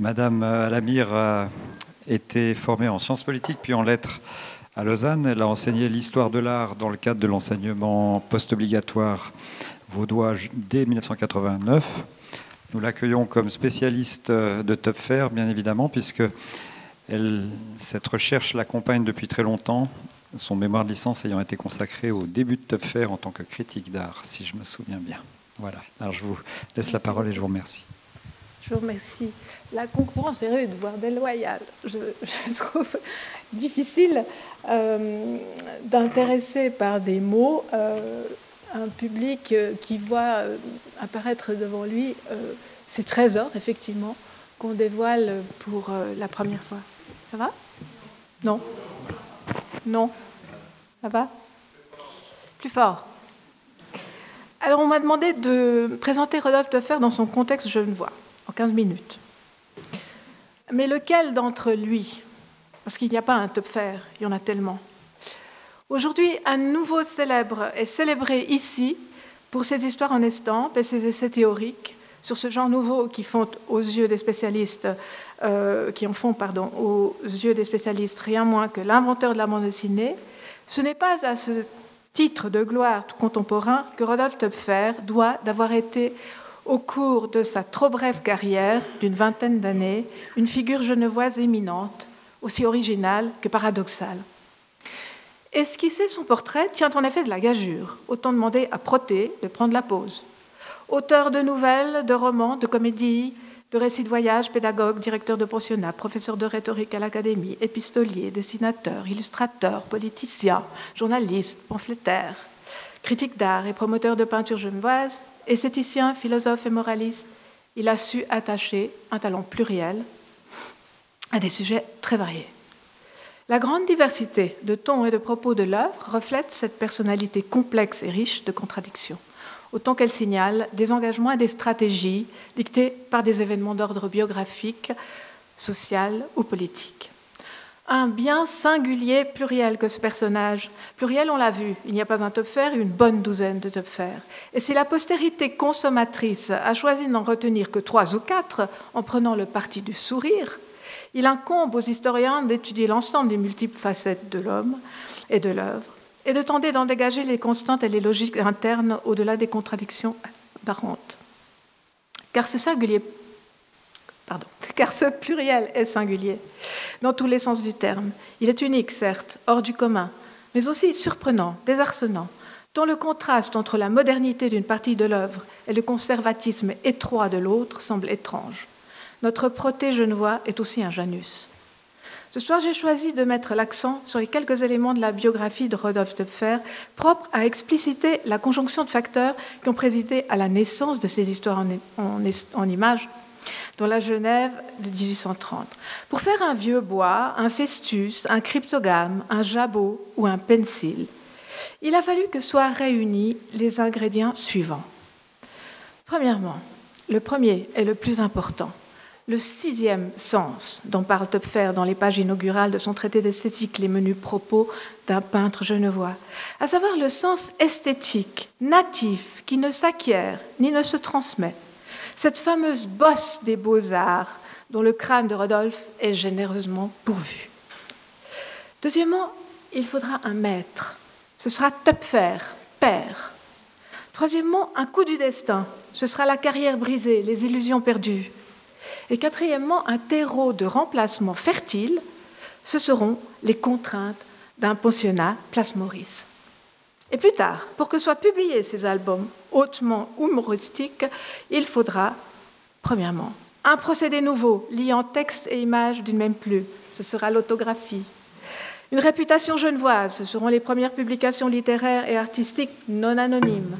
Madame Alamir a été formée en sciences politiques puis en lettres à Lausanne. Elle a enseigné l'histoire de l'art dans le cadre de l'enseignement post-obligatoire vaudois dès 1989. Nous l'accueillons comme spécialiste de Töpffer, bien évidemment, puisque cette recherche l'accompagne depuis très longtemps, son mémoire de licence ayant été consacré au début de Töpffer en tant que critique d'art, si je me souviens bien. Voilà, alors je vous laisse la parole et je vous remercie. Je vous remercie. La concurrence est rude, voire déloyale. Je trouve difficile d'intéresser par des mots un public qui voit apparaître devant lui ces trésors, effectivement, qu'on dévoile pour la première fois. Ça va? Non? Non? Ça va? Plus fort. Alors, on m'a demandé de présenter Rodolphe Töpffer dans son contexte genevois, en 15 minutes. Mais lequel d'entre lui? Parce qu'il n'y a pas un Töpffer, il y en a tellement. Aujourd'hui, un nouveau célèbre est célébré ici pour ses histoires en estampes et ses essais théoriques sur ce genre nouveau qui font aux yeux des spécialistes, aux yeux des spécialistes rien moins que l'inventeur de la bande dessinée. Ce n'est pas à ce titre de gloire contemporain que Rodolphe Töpffer doit d'avoir été, au cours de sa trop brève carrière d'une 20aine d'années, une figure genevoise éminente, aussi originale que paradoxale. Esquisser son portrait tient en effet de la gageure, autant demander à Protée de prendre la pause. Auteur de nouvelles, de romans, de comédies, de récits de voyage, pédagogue, directeur de pensionnat, professeur de rhétorique à l'académie, épistolier, dessinateur, illustrateur, politicien, journaliste, pamphlétaire, critique d'art et promoteur de peinture genevoise, esthéticien, philosophe et moraliste, il a su attacher un talent pluriel à des sujets très variés. La grande diversité de tons et de propos de l'œuvre reflète cette personnalité complexe et riche de contradictions, autant qu'elle signale des engagements et des stratégies dictées par des événements d'ordre biographique, social ou politique. Un bien singulier pluriel que ce personnage. Pluriel, on l'a vu, il n'y a pas un Töpffer, une bonne douzaine de Töpffer. Et si la postérité consommatrice a choisi de n'en retenir que 3 ou 4 en prenant le parti du sourire, il incombe aux historiens d'étudier l'ensemble des multiples facettes de l'homme et de l'œuvre et de tenter d'en dégager les constantes et les logiques internes au-delà des contradictions apparentes. Car ce pluriel est singulier, dans tous les sens du terme. Il est unique, certes, hors du commun, mais aussi surprenant, désarçonnant, tant le contraste entre la modernité d'une partie de l'œuvre et le conservatisme étroit de l'autre semble étrange. Notre Protée genevois est aussi un Janus. Ce soir, j'ai choisi de mettre l'accent sur les quelques éléments de la biographie de Rodolphe Töpffer propres à expliciter la conjonction de facteurs qui ont présidé à la naissance de ces histoires en images dans la Genève de 1830. Pour faire un vieux bois, un festus, un cryptogame, un jabot ou un pensil, il a fallu que soient réunis les ingrédients suivants. Premièrement, le premier et le plus important, le 6e sens dont parle Töpffer dans les pages inaugurales de son traité d'esthétique, les menus propos d'un peintre genevois, à savoir le sens esthétique, natif, qui ne s'acquiert ni ne se transmet. Cette fameuse bosse des beaux-arts dont le crâne de Rodolphe est généreusement pourvu. Deuxièmement, il faudra un maître. Ce sera Töpffer, père. Troisièmement, un coup du destin. Ce sera la carrière brisée, les illusions perdues. Et quatrièmement, un terreau de remplacement fertile, ce seront les contraintes d'un pensionnat Place Maurice. Et plus tard, pour que soient publiés ces albums hautement humoristiques, il faudra, premièrement, un procédé nouveau liant texte et images d'une même plume, ce sera l'autographie. Une réputation genevoise, ce seront les premières publications littéraires et artistiques non anonymes.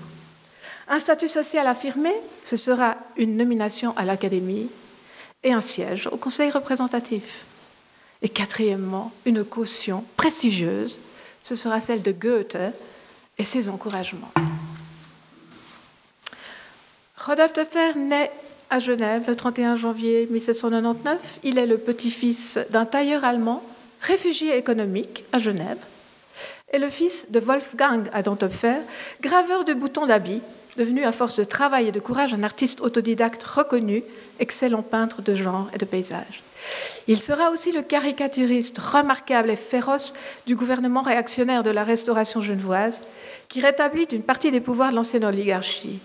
Un statut social affirmé, ce sera une nomination à l'Académie et un siège au Conseil représentatif. Et quatrièmement, une caution prestigieuse, ce sera celle de Goethe et ses encouragements. Rodolphe Töpffer naît à Genève le 31 janvier 1799. Il est le petit-fils d'un tailleur allemand, réfugié économique à Genève, et le fils de Wolfgang Adam Töpffer, graveur de boutons d'habits, devenu à force de travail et de courage un artiste autodidacte reconnu, excellent peintre de genre et de paysage. Il sera aussi le caricaturiste remarquable et féroce du gouvernement réactionnaire de la Restauration genevoise, qui rétablit une partie des pouvoirs de l'ancienne oligarchie.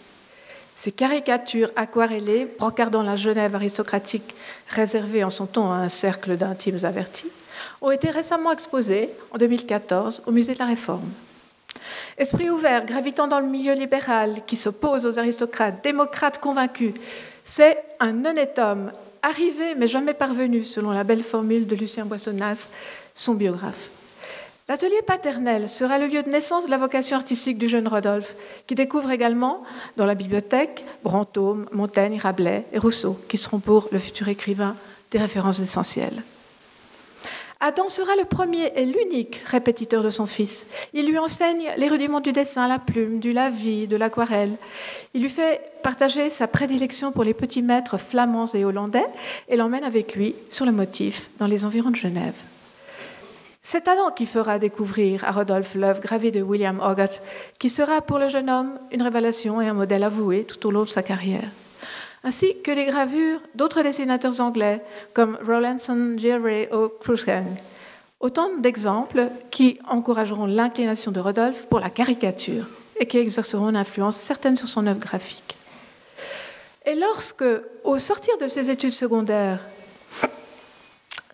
Ces caricatures aquarellées, brocardant la Genève aristocratique réservée en son temps à un cercle d'intimes avertis, ont été récemment exposées, en 2014, au Musée de la Réforme. Esprit ouvert, gravitant dans le milieu libéral, qui s'oppose aux aristocrates, démocrates convaincus, c'est un honnête homme, arrivé mais jamais parvenu, selon la belle formule de Lucien Boissonnas, son biographe. L'atelier paternel sera le lieu de naissance de la vocation artistique du jeune Rodolphe, qui découvre également dans la bibliothèque Brantôme, Montaigne, Rabelais et Rousseau, qui seront pour le futur écrivain des références essentielles. Adam sera le premier et l'unique répétiteur de son fils. Il lui enseigne les rudiments du dessin, la plume, du lavis, de l'aquarelle. Il lui fait partager sa prédilection pour les petits maîtres flamands et hollandais et l'emmène avec lui sur le motif dans les environs de Genève. C'est Adam qui fera découvrir à Rodolphe l'œuvre gravée de William Hogarth, qui sera pour le jeune homme une révélation et un modèle avoué tout au long de sa carrière, ainsi que les gravures d'autres dessinateurs anglais comme Rowlandson, Gillray ou Cruikshank. Autant d'exemples qui encourageront l'inclination de Rodolphe pour la caricature et qui exerceront une influence certaine sur son œuvre graphique. Et lorsque, au sortir de ses études secondaires,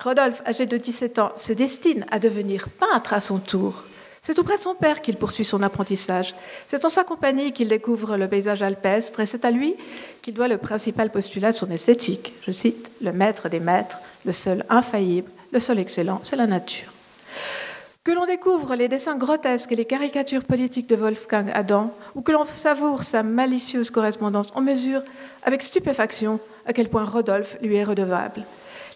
Rodolphe, âgé de 17 ans, se destine à devenir peintre à son tour, c'est auprès de son père qu'il poursuit son apprentissage. C'est en sa compagnie qu'il découvre le paysage alpestre et c'est à lui qu'il doit le principal postulat de son esthétique. Je cite, « Le maître des maîtres, le seul infaillible, le seul excellent, c'est la nature. » Que l'on découvre les dessins grotesques et les caricatures politiques de Wolfgang Adam ou que l'on savoure sa malicieuse correspondance, on mesure avec stupéfaction à quel point Rodolphe lui est redevable.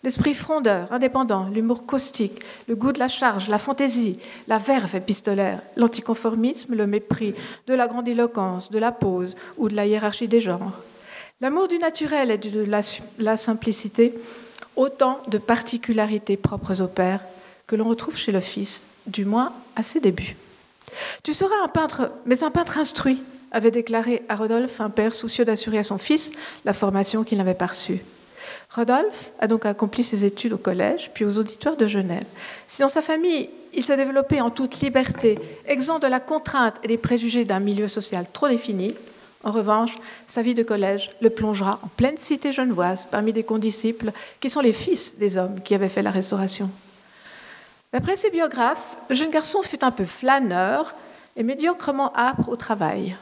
L'esprit frondeur, indépendant, l'humour caustique, le goût de la charge, la fantaisie, la verve épistolaire, l'anticonformisme, le mépris de la grandiloquence, de la pose ou de la hiérarchie des genres. L'amour du naturel et de la simplicité, autant de particularités propres au père que l'on retrouve chez le fils, du moins à ses débuts. « Tu seras un peintre, mais un peintre instruit », avait déclaré à Rodolphe un père soucieux d'assurer à son fils la formation qu'il n'avait pas reçue. Rodolphe a donc accompli ses études au collège, puis aux auditoires de Genève. Si dans sa famille, il s'est développé en toute liberté, exempt de la contrainte et des préjugés d'un milieu social trop défini, en revanche, sa vie de collège le plongera en pleine cité genevoise, parmi des condisciples qui sont les fils des hommes qui avaient fait la Restauration. D'après ses biographes, le jeune garçon fut un peu flâneur et médiocrement âpre au travail.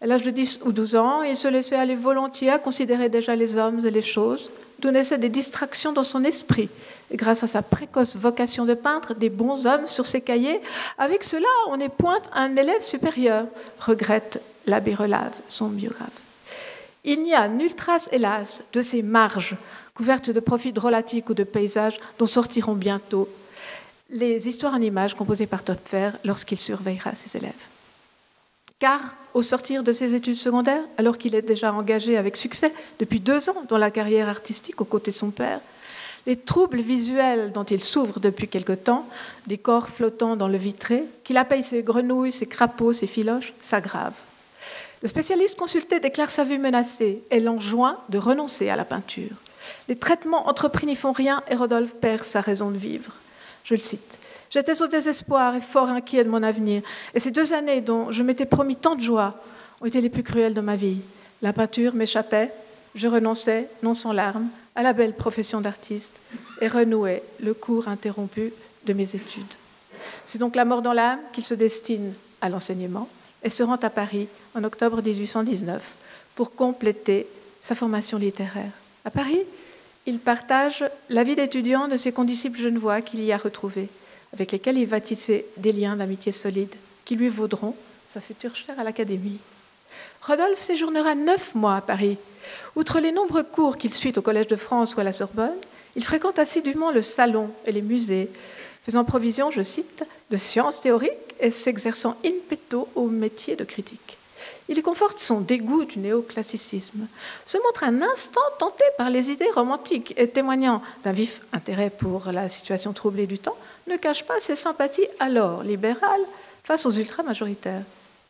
À l'âge de 10 ou 12 ans, il se laissait aller volontiers à considérer déjà les hommes et les choses, d'où naissaient des distractions dans son esprit. Et grâce à sa précoce vocation de peintre, des bons hommes sur ses cahiers, avec cela, on épointe un élève supérieur, regrette l'abbé Relave, son biographe. Il n'y a nulle trace, hélas, de ces marges, couvertes de profils drôlatiques ou de paysages, dont sortiront bientôt les histoires en images composées par Töpffer lorsqu'il surveillera ses élèves. Car, au sortir de ses études secondaires, alors qu'il est déjà engagé avec succès depuis 2 ans dans la carrière artistique aux côtés de son père, les troubles visuels dont il souffre depuis quelque temps, des corps flottants dans le vitré, qu'il appelle ses grenouilles, ses crapauds, ses filoches, s'aggravent. Le spécialiste consulté déclare sa vue menacée et l'enjoint de renoncer à la peinture. Les traitements entrepris n'y font rien et Rodolphe perd sa raison de vivre. Je le cite. « J'étais au désespoir et fort inquiet de mon avenir. Et ces 2 années dont je m'étais promis tant de joie ont été les plus cruelles de ma vie. La peinture m'échappait, je renonçais, non sans larmes, à la belle profession d'artiste et renouais le cours interrompu de mes études. C'est donc la mort dans l'âme qu'il se destine à l'enseignement et se rend à Paris en octobre 1819 pour compléter sa formation littéraire. À Paris, il partage la vie d'étudiant de ses condisciples genevois qu'il y a retrouvés, avec lesquels il va tisser des liens d'amitié solides qui lui vaudront sa future chaire à l'Académie. Rodolphe séjournera 9 mois à Paris. Outre les nombreux cours qu'il suit au Collège de France ou à la Sorbonne, il fréquente assidûment le salon et les musées, faisant provision, je cite, de sciences théoriques et s'exerçant in petto au métier de critique. Il y conforte son dégoût du néoclassicisme, se montre un instant tenté par les idées romantiques et témoignant d'un vif intérêt pour la situation troublée du temps, ne cache pas ses sympathies alors libérales face aux ultra-majoritaires.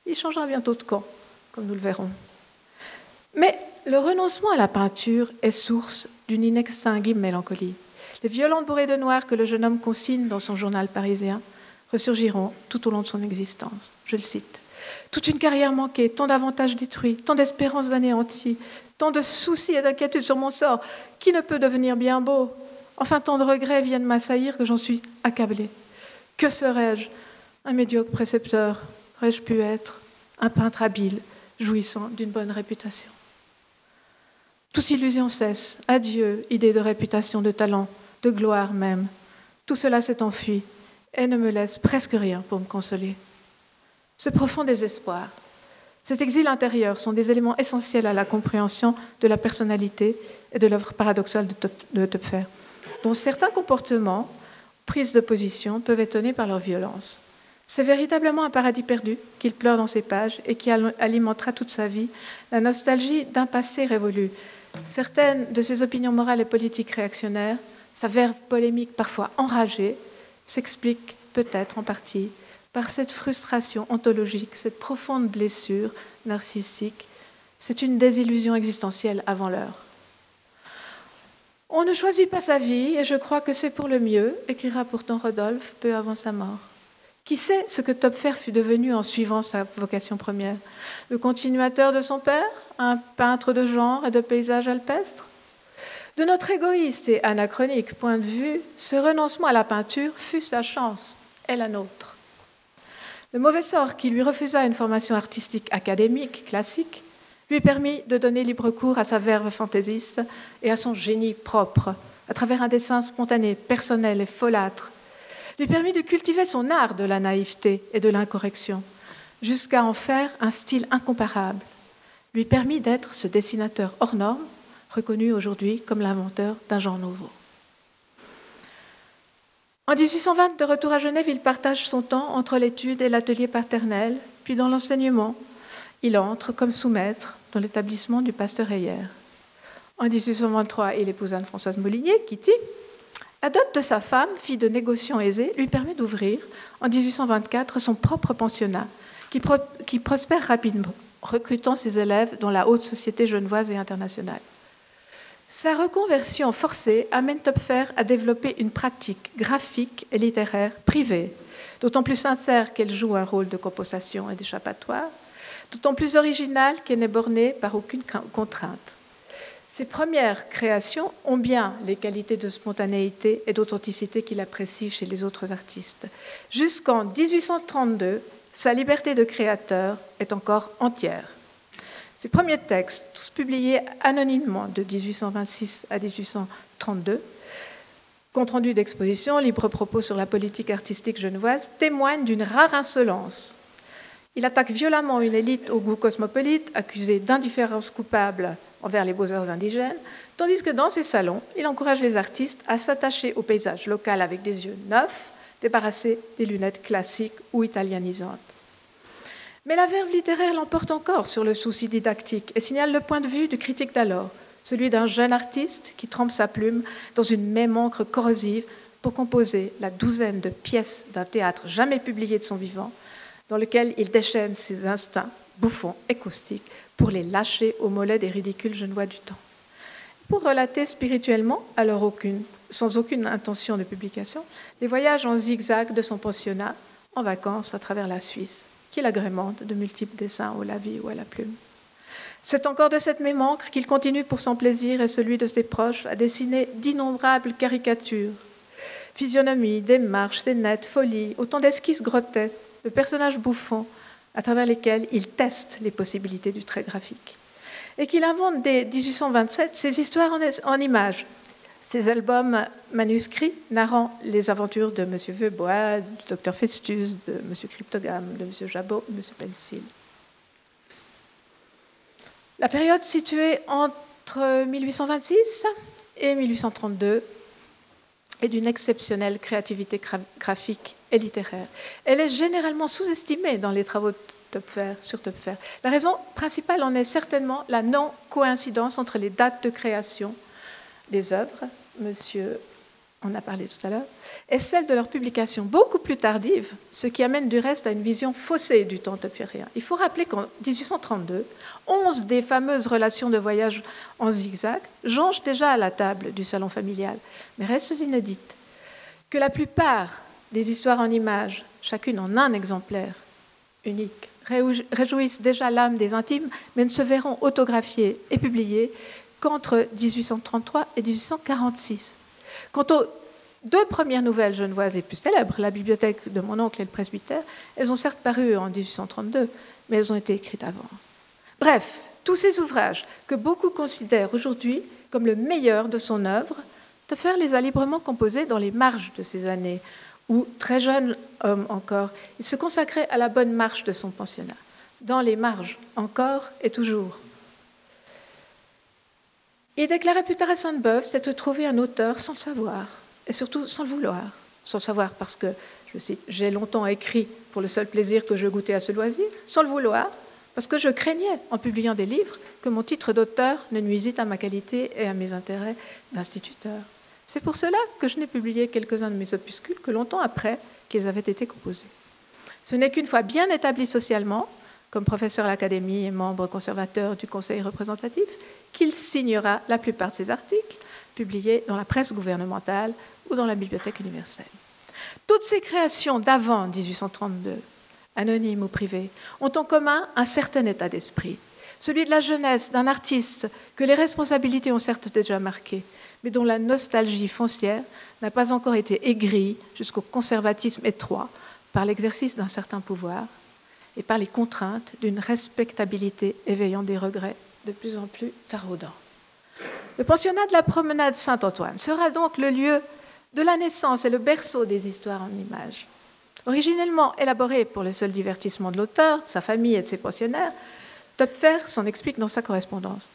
Il changera bientôt de camp comme nous le verrons. Mais le renoncement à la peinture est source d'une inextinguible mélancolie. Les violentes bourrées de noir que le jeune homme consigne dans son journal parisien ressurgiront tout au long de son existence. Je le cite. « Toute une carrière manquée, tant d'avantages détruits, tant d'espérances anéanties, tant de soucis et d'inquiétudes sur mon sort, qui ne peut devenir bien beau. Enfin, tant de regrets viennent m'assaillir que j'en suis accablée. Que serais-je? Un médiocre précepteur. Aurais-je pu être un peintre habile, jouissant d'une bonne réputation? Toute illusion cesse. Adieu, idée de réputation, de talent, de gloire même. Tout cela s'est enfui et ne me laisse presque rien pour me consoler. » Ce profond désespoir, cet exil intérieur sont des éléments essentiels à la compréhension de la personnalité et de l'œuvre paradoxale de Töpffer, dont certains comportements, prises de position, peuvent étonner par leur violence. C'est véritablement un paradis perdu qu'il pleure dans ses pages et qui alimentera toute sa vie la nostalgie d'un passé révolu. Certaines de ses opinions morales et politiques réactionnaires, sa verve polémique parfois enragée, s'expliquent peut-être en partie par cette frustration ontologique, cette profonde blessure narcissique. C'est une désillusion existentielle avant l'heure. On ne choisit pas sa vie, et je crois que c'est pour le mieux, écrira pourtant Rodolphe peu avant sa mort. Qui sait ce que Töpffer fut devenu en suivant sa vocation première? Le continuateur de son père? Un peintre de genre et de paysages alpestres? De notre égoïste et anachronique point de vue, ce renoncement à la peinture fut sa chance, et la nôtre. Le mauvais sort qui lui refusa une formation artistique académique classique lui permit de donner libre cours à sa verve fantaisiste et à son génie propre, à travers un dessin spontané, personnel et folâtre, lui permit de cultiver son art de la naïveté et de l'incorrection, jusqu'à en faire un style incomparable, lui permit d'être ce dessinateur hors norme, reconnu aujourd'hui comme l'inventeur d'un genre nouveau. En 1820, de retour à Genève, il partage son temps entre l'étude et l'atelier paternel, puis dans l'enseignement. Il entre comme sous-maître dans l'établissement du pasteur Ayer. En 1823, il épouse Anne-Françoise Molinier, Kitty. La dot de sa femme, fille de négociants aisés, lui permet d'ouvrir, en 1824, son propre pensionnat, qui prospère rapidement, recrutant ses élèves dans la haute société genevoise et internationale. Sa reconversion forcée amène Töpffer à développer une pratique graphique et littéraire privée, d'autant plus sincère qu'elle joue un rôle de compensation et d'échappatoire, d'autant plus originale qu'elle n'est bornée par aucune contrainte. Ses premières créations ont bien les qualités de spontanéité et d'authenticité qu'il apprécie chez les autres artistes. Jusqu'en 1832, sa liberté de créateur est encore entière. Ses premiers textes, tous publiés anonymement de 1826 à 1832, compte rendu d'exposition, libres propos sur la politique artistique genevoise, témoignent d'une rare insolence. Il attaque violemment une élite au goût cosmopolite, accusée d'indifférence coupable envers les beaux-arts indigènes, tandis que dans ses salons, il encourage les artistes à s'attacher au paysage local avec des yeux neufs, débarrassés des lunettes classiques ou italianisantes. Mais la verve littéraire l'emporte encore sur le souci didactique et signale le point de vue du critique d'alors, celui d'un jeune artiste qui trempe sa plume dans une même encre corrosive pour composer la douzaine de pièces d'un théâtre jamais publié de son vivant, dans lequel il déchaîne ses instincts bouffons et caustiques pour les lâcher au mollet des ridicules genevois du temps. Pour relater spirituellement, alors sans aucune intention de publication, les voyages en zigzag de son pensionnat en vacances à travers la Suisse, qu'il agrémente de multiples dessins au lavis ou à la plume. C'est encore de cette même encre qu'il continue pour son plaisir et celui de ses proches à dessiner d'innombrables caricatures, physionomies, démarches, scénettes, folies, autant d'esquisses grotesques, de personnages bouffons, à travers lesquels il teste les possibilités du trait graphique. Et qu'il invente dès 1827 ses histoires en images, ses albums manuscrits narrant les aventures de M. Veubois, du Dr Festus, de M. Cryptogame, de M. Jabot, de M. Pensfield. La période située entre 1826 et 1832 et d'une exceptionnelle créativité graphique et littéraire. Elle est généralement sous-estimée dans les travaux sur Töpffer. La raison principale en est certainement la non-coïncidence entre les dates de création des œuvres. Monsieur on a parlé tout à l'heure, est celle de leur publication beaucoup plus tardive, ce qui amène du reste à une vision faussée du temps töpfferien. Il faut rappeler qu'en 1832, 11 des fameuses relations de voyage en zigzag jonchent déjà à la table du salon familial, mais restent inédites. Que la plupart des histoires en images, chacune en un exemplaire unique, réjouissent déjà l'âme des intimes, mais ne se verront autographiées et publiées qu'entre 1833 et 1846. Quant aux deux premières nouvelles genevoises les plus célèbres, la bibliothèque de mon oncle et le presbytère, elles ont certes paru en 1832, mais elles ont été écrites avant. Bref, tous ces ouvrages que beaucoup considèrent aujourd'hui comme le meilleur de son œuvre, Töpffer les a librement composés dans les marges de ces années, où, très jeune homme encore, il se consacrait à la bonne marche de son pensionnat. Dans les marges, encore et toujours. Il déclarait plus tard à Sainte-Beuve s'être trouvé un auteur sans le savoir, et surtout sans le vouloir. Sans le savoir parce que, je cite, « j'ai longtemps écrit pour le seul plaisir que je goûtais à ce loisir », sans le vouloir parce que je craignais, en publiant des livres, que mon titre d'auteur ne nuisît à ma qualité et à mes intérêts d'instituteur. C'est pour cela que je n'ai publié quelques-uns de mes opuscules que longtemps après qu'ils avaient été composés. Ce n'est qu'une fois bien établi socialement, comme professeur à l'Académie et membre conservateur du Conseil représentatif, qu'il signera la plupart de ses articles publiés dans la presse gouvernementale ou dans la bibliothèque universelle. Toutes ces créations d'avant 1832, anonymes ou privées, ont en commun un certain état d'esprit, celui de la jeunesse d'un artiste que les responsabilités ont certes déjà marqué, mais dont la nostalgie foncière n'a pas encore été aigrie jusqu'au conservatisme étroit par l'exercice d'un certain pouvoir et par les contraintes d'une respectabilité éveillant des regrets de plus en plus taraudants. Le pensionnat de la promenade Saint-Antoine sera donc le lieu de la naissance et le berceau des histoires en images. Originellement élaboré pour le seul divertissement de l'auteur, de sa famille et de ses pensionnaires, Töpffer s'en explique dans sa correspondance.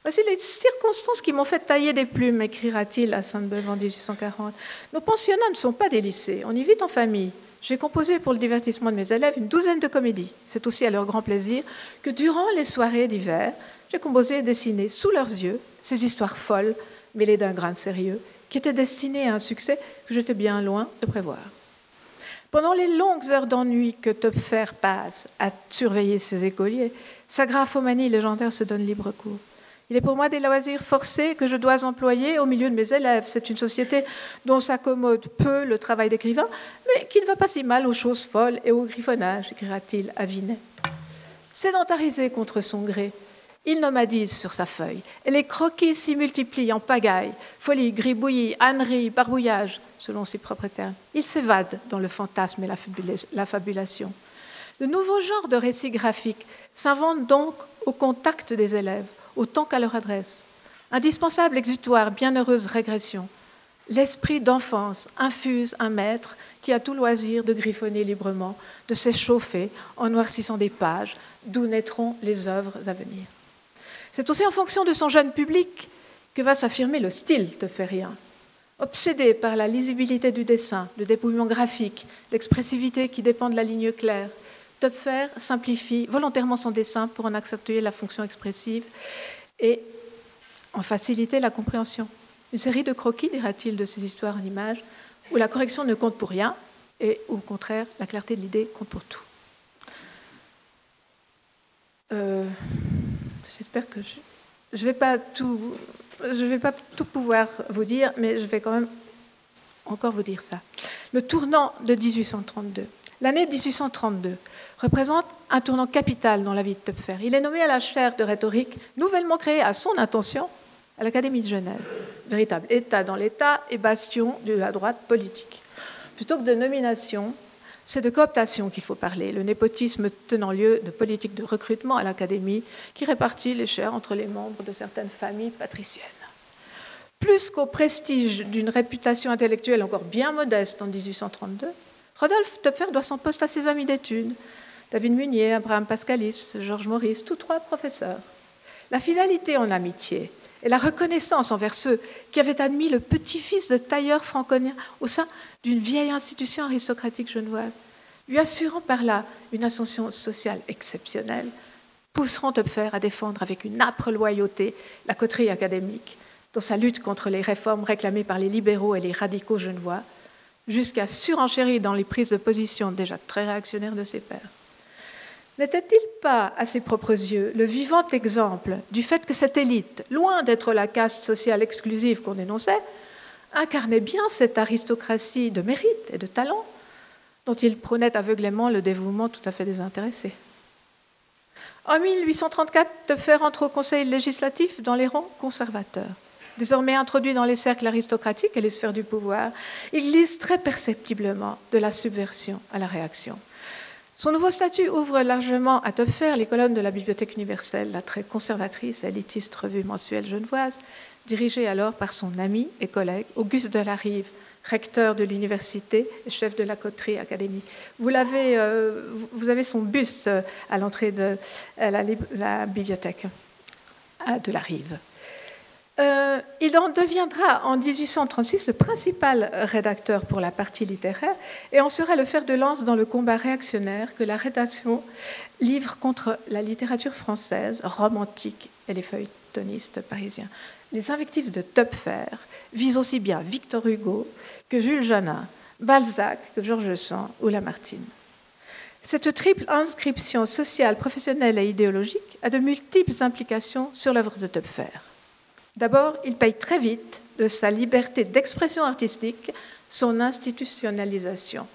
« Voici les circonstances qui m'ont fait tailler des plumes », écrira-t-il à Sainte-Beuve en 1840. « Nos pensionnats ne sont pas des lycées, on y vit en famille. J'ai composé pour le divertissement de mes élèves une douzaine de comédies. C'est aussi à leur grand plaisir que durant les soirées d'hiver, j'ai composé et dessiné sous leurs yeux ces histoires folles, mêlées d'un grain de sérieux, qui étaient destinées à un succès que j'étais bien loin de prévoir. » Pendant les longues heures d'ennui que Töpffer passe à surveiller ses écoliers, sa graphomanie légendaire se donne libre cours. Il est pour moi des loisirs forcés que je dois employer au milieu de mes élèves. C'est une société dont s'accommode peu le travail d'écrivain, mais qui ne va pas si mal aux choses folles et au griffonnage, écrira-t-il à Vinet. Sédentarisé contre son gré, il nomadise sur sa feuille, et les croquis s'y multiplient en pagaille, folie, gribouillis, ânerie, barbouillage, selon ses propres termes. Il s'évade dans le fantasme et la fabulation. De nouveaux genres de récits graphiques s'inventent donc au contact des élèves, autant qu'à leur adresse. Indispensable exutoire, bienheureuse régression. L'esprit d'enfance infuse un maître qui a tout loisir de griffonner librement, de s'échauffer en noircissant des pages, d'où naîtront les œuvres à venir. C'est aussi en fonction de son jeune public que va s'affirmer le style töpfferien. Obsédé par la lisibilité du dessin, le dépouillement graphique, l'expressivité qui dépend de la ligne claire, Töpffer simplifie volontairement son dessin pour en accentuer la fonction expressive et en faciliter la compréhension. Une série de croquis, dira-t-il, de ces histoires en images, où la correction ne compte pour rien et où, au contraire, la clarté de l'idée compte pour tout. J'espère que je ne vais pas tout pouvoir vous dire, mais je vais quand même encore vous dire ça. Le tournant de 1832. L'année 1832 représente un tournant capital dans la vie de Töpffer. Il est nommé à la chaire de rhétorique, nouvellement créée à son intention, à l'Académie de Genève. Véritable État dans l'État et bastion de la droite politique. Plutôt que de nomination, c'est de cooptation qu'il faut parler, le népotisme tenant lieu de politique de recrutement à l'Académie qui répartit les chaires entre les membres de certaines familles patriciennes. Plus qu'au prestige d'une réputation intellectuelle encore bien modeste en 1832, Rodolphe Töpffer doit son poste à ses amis d'études, David Munier, Abraham Pascalis, Georges Maurice, tous trois professeurs. La fidélité en amitié et la reconnaissance envers ceux qui avaient admis le petit-fils de tailleur franconien au sein d'une vieille institution aristocratique genevoise, lui assurant par là une ascension sociale exceptionnelle, pousseront Töpffer à défendre avec une âpre loyauté la coterie académique, dans sa lutte contre les réformes réclamées par les libéraux et les radicaux genevois, jusqu'à surenchérir dans les prises de position déjà très réactionnaires de ses pairs. N'était-il pas, à ses propres yeux, le vivant exemple du fait que cette élite, loin d'être la caste sociale exclusive qu'on dénonçait, incarnait bien cette aristocratie de mérite et de talent dont il prônait aveuglément le dévouement tout à fait désintéressé? En 1834, Töpffer entre au Conseil législatif dans les rangs conservateurs. Désormais introduit dans les cercles aristocratiques et les sphères du pouvoir, il glisse très perceptiblement de la subversion à la réaction. Son nouveau statut ouvre largement à Töpffer les colonnes de la Bibliothèque universelle, la très conservatrice et élitiste revue mensuelle genevoise, dirigée alors par son ami et collègue Auguste de la Rive, recteur de l'université et chef de la Coterie Académie. Vous avez son buste à l'entrée de la bibliothèque de la Rive. Il en deviendra en 1836 le principal rédacteur pour la partie littéraire et en sera le fer de lance dans le combat réactionnaire que la rédaction livre contre la littérature française, romantique et les feuilletonistes parisiens. Les invectives de Töpffer visent aussi bien Victor Hugo que Jules Janin, Balzac que Georges Sand ou Lamartine. Cette triple inscription sociale, professionnelle et idéologique a de multiples implications sur l'œuvre de Töpffer. D'abord, il paye très vite de sa liberté d'expression artistique son institutionnalisation.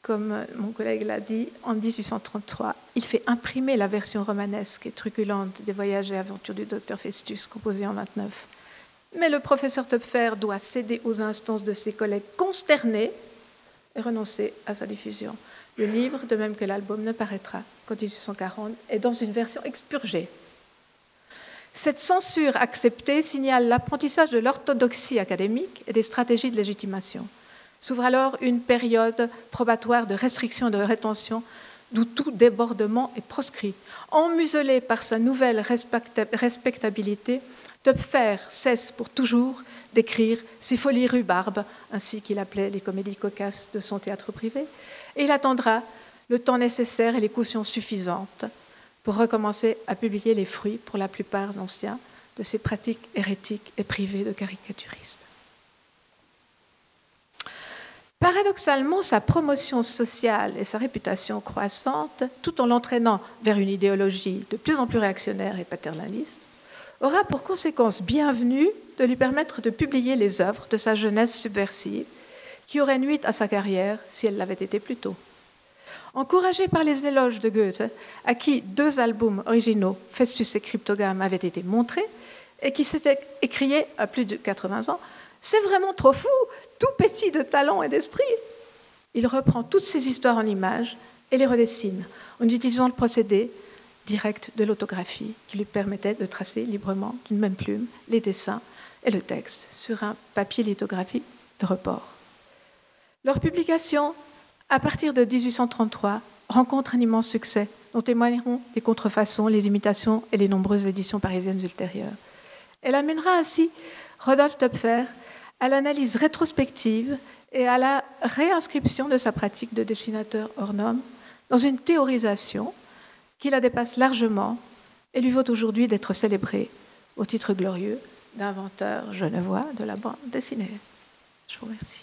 Comme mon collègue l'a dit, en 1833, il fait imprimer la version romanesque et truculente des Voyages et aventures du docteur Festus, composée en 29. Mais le professeur Töpffer doit céder aux instances de ses collègues consternés et renoncer à sa diffusion. Le livre, de même que l'album, ne paraîtra qu'en 1840 et dans une version expurgée. Cette censure acceptée signale l'apprentissage de l'orthodoxie académique et des stratégies de légitimation. S'ouvre alors une période probatoire de restriction et de rétention, d'où tout débordement est proscrit. Emmuselé par sa nouvelle respectabilité, Töpffer cesse pour toujours d'écrire ses folies rhubarbes, ainsi qu'il appelait les comédies cocasses de son théâtre privé, et il attendra le temps nécessaire et les cautions suffisantes pour recommencer à publier les fruits, pour la plupart anciens, de ces pratiques hérétiques et privées de caricaturistes. Paradoxalement, sa promotion sociale et sa réputation croissante, tout en l'entraînant vers une idéologie de plus en plus réactionnaire et paternaliste, aura pour conséquence bienvenue de lui permettre de publier les œuvres de sa jeunesse subversive, qui aurait nuit à sa carrière si elle l'avait été plus tôt. Encouragé par les éloges de Goethe, à qui deux albums originaux, Festus et Cryptogame, avaient été montrés, et qui s'était écrié à plus de 80 ans, « C'est vraiment trop fou, tout petit de talent et d'esprit !» Il reprend toutes ces histoires en images et les redessine, en utilisant le procédé direct de l'autographie qui lui permettait de tracer librement, d'une même plume, les dessins et le texte sur un papier lithographique de report. Leur publication, à partir de 1833, rencontre un immense succès dont témoigneront les contrefaçons, les imitations et les nombreuses éditions parisiennes ultérieures. Elle amènera ainsi Rodolphe Töpffer à l'analyse rétrospective et à la réinscription de sa pratique de dessinateur hors norme dans une théorisation qui la dépasse largement et lui vaut aujourd'hui d'être célébrée au titre glorieux d'inventeur genevois de la bande dessinée. Je vous remercie.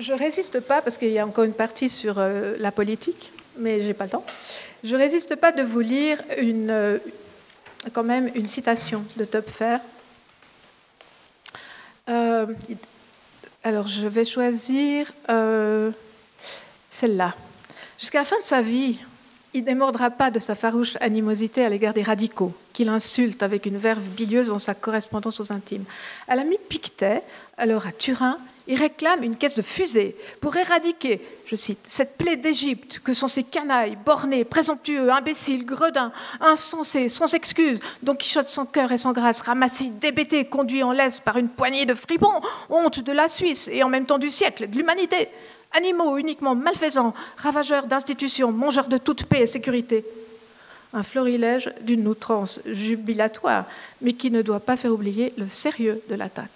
Je ne résiste pas, parce qu'il y a encore une partie sur la politique, mais je n'ai pas le temps. Je ne résiste pas de vous lire quand même une citation de Töpffer. Alors, je vais choisir celle-là. « Jusqu'à la fin de sa vie, il ne mordra pas de sa farouche animosité à l'égard des radicaux, qu'il insulte avec une verve bilieuse dans sa correspondance aux intimes. À l'ami Pictet, alors à Turin, il réclame une caisse de fusées pour éradiquer, je cite, cette plaie d'Égypte que sont ces canailles, bornés, présomptueux, imbéciles, gredins, insensés, sans excuse, Don Quichotte sans cœur et sans grâce, ramassis, débêté, conduit en laisse par une poignée de fripons, honte de la Suisse et en même temps du siècle, de l'humanité, animaux uniquement malfaisants, ravageurs d'institutions, mangeurs de toute paix et sécurité. Un florilège d'une outrance jubilatoire, mais qui ne doit pas faire oublier le sérieux de l'attaque.